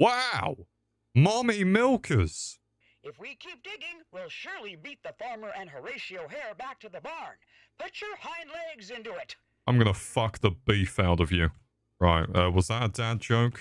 Wow! Mommy milkers! If we keep digging, we'll surely beat the farmer and Horatio Hare back to the barn. Put your hind legs into it. I'm gonna fuck the beef out of you. Right, was that a dad joke?